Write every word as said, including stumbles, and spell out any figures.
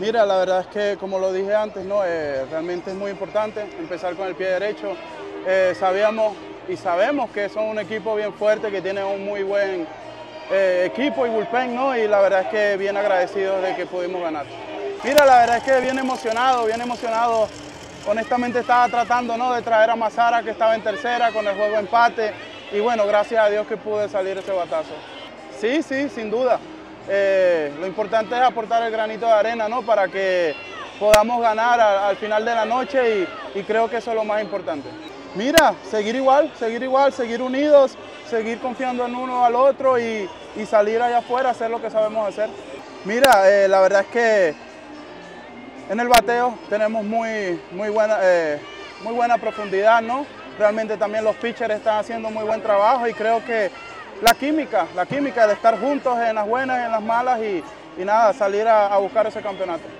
Mira, la verdad es que, como lo dije antes, ¿no? eh, realmente es muy importante empezar con el pie derecho. Eh, sabíamos y sabemos que son un equipo bien fuerte, que tiene un muy buen eh, equipo y bullpen, ¿no? Y la verdad es que bien agradecidos de que pudimos ganar. Mira, la verdad es que bien emocionado, bien emocionado. Honestamente estaba tratando, ¿no?, de traer a Mazara, que estaba en tercera con el juego empate. Y bueno, gracias a Dios que pude salir ese batazo. Sí, sí, sin duda. Eh, lo importante es aportar el granito de arena, ¿no?, para que podamos ganar a, al final de la noche y, y creo que eso es lo más importante. Mira, seguir igual, seguir igual, seguir unidos, seguir confiando en uno al otro y, y salir allá afuera, hacer lo que sabemos hacer. Mira, eh, la verdad es que en el bateo tenemos muy, muy, buena, eh, muy buena profundidad, ¿no? Realmente también los pitchers están haciendo muy buen trabajo y creo que la química, la química de estar juntos en las buenas y en las malas y, y nada, salir a, a buscar ese campeonato.